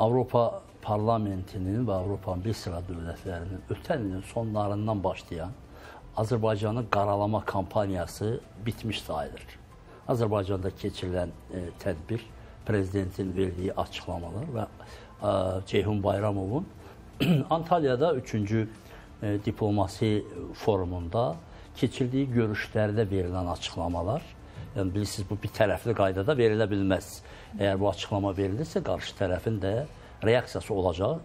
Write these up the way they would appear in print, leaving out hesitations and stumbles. Avrupa parlamentinin və Avropanın bir sıra dövlətlərinin ötən ilin sonlarından başlayan Azərbaycanı qaralama kampaniyası bitmiş sayılır. Azərbaycanda keçirilən tədbir, prezidentin verdiyi açıqlamalar və Ceyhun Bayramovun Antalya'da 3. diplomasi forumunda keçirdiyi görüşlərdə verilən açıqlamalar, yəni bilirsiniz, bu bir tərəfli qaydada verilə bilməz. Əgər bu açıqlama verilirsə, qarşı tərəfin də reaksiyası olacağı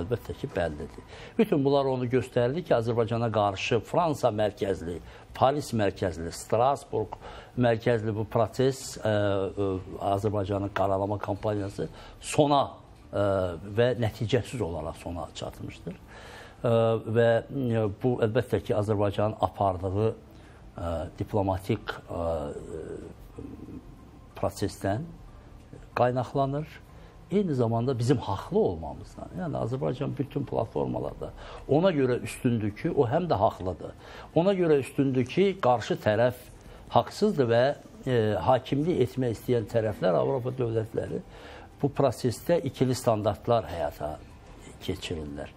əlbəttə ki, bəllidir. Bütün bunlar onu göstərdi ki, Azərbaycana qarşı Fransa mərkəzli, Paris mərkəzli, Strasbourg mərkəzli bu proses, Azərbaycanın qaralama kampaniyası sona və nəticəsiz olaraq sona çatmışdır. Və bu, əlbəttə ki, Azərbaycanın apardığı diplomatik prosesdən qaynaqlanır. Eyni zamanda bizim haqlı olmamızdan. Yəni Azərbaycan bütün platformalarda ona görə üstündür ki, o həm də haqlıdır. Ona görə üstündür ki, qarşı tərəf haqsızdır və hakimlik etmək istəyən tərəflər, Avropa dövlətləri bu prosesdə ikili standartlar həyata keçirirlər.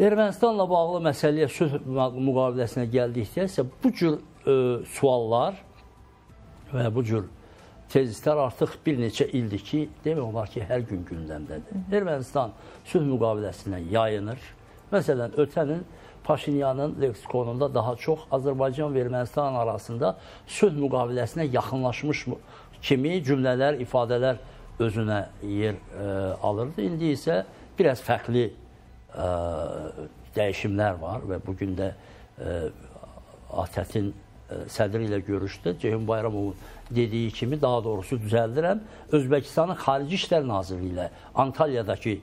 Ermənistanla bağlı məsələyə, sülh müqaviləsinə gəldikdə isə bu cür suallar və bu cür tezislər artıq bir neçə ildir ki, demək olar ki, hər gün gündəmdədir. Ermənistan sülh müqaviləsinə yayınır. Məsələn, ötənin Paşinyanın leksikonunda daha çox Azərbaycan və Ermənistan arasında sülh müqaviləsinə yaxınlaşmış kimi cümlələr, ifadələr özünə yer alırdı. İndi isə biraz fərqli dəyişimlər var və bugün də ATƏT-in sədri ilə görüşdə Ceyhun Bayramovun dediyi kimi, daha doğrusu düzəldirəm, Özbəkistanın Xarici İşlər Naziri ilə Antalya'dakı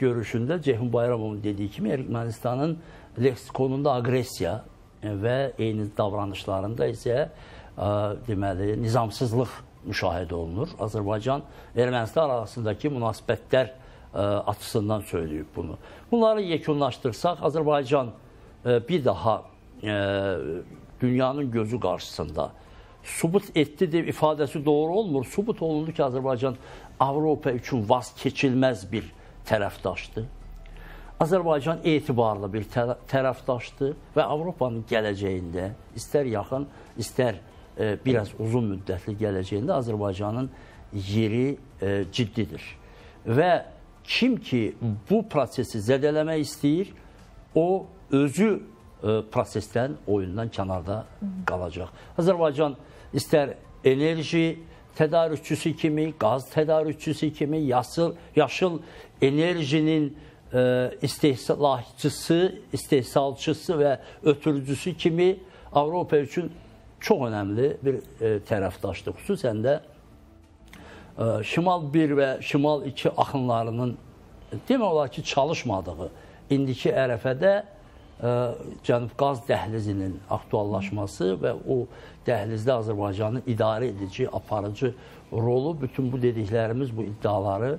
görüşündə Ceyhun Bayramovun dediyi kimi Ermənistanın leksikonunda agressiya və eyni davranışlarında isə deməli nizamsızlıq müşahidə olunur. Azərbaycan Ermənistan arasındakı münasibətlər açısından söyləyib bunu. Bunları yekunlaşdırsaq, Azərbaycan bir daha dünyanın gözü qarşısında subut etdi deyib ifadəsi doğru olmur. Subut olundu ki, Azərbaycan Avropa üçün vazkeçilməz bir tərəfdaşdır. Azərbaycan etibarlı bir tərəfdaşdır və Avropanın gələcəyində, istər yaxın, istər biraz uzun müddətli gələcəyində Azərbaycanın yeri ciddidir. Və kim ki bu prosesi zədələmək istəyir, o özü prosesdən, oyundan kənarda qalacaq. Azərbaycan istər enerji tədarükçüsü kimi, qaz tədarükçüsü kimi, yaşıl enerjinin istehsalçısı və ötürücüsü kimi Avropa üçün çox önəmli bir tərəfdaşdır. Xüsusən də Şimal I və Şimal II axınlarının demək olar ki, çalışmadığı indiki ərəfədə Cənubqaz dəhlizinin aktuallaşması və o dəhlizdə Azərbaycanın idarə edici, aparıcı rolu, bütün bu dediklərimiz, bu iddiaları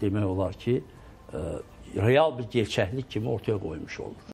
demək olar ki, real bir gerçəklik kimi ortaya qoymuş olur.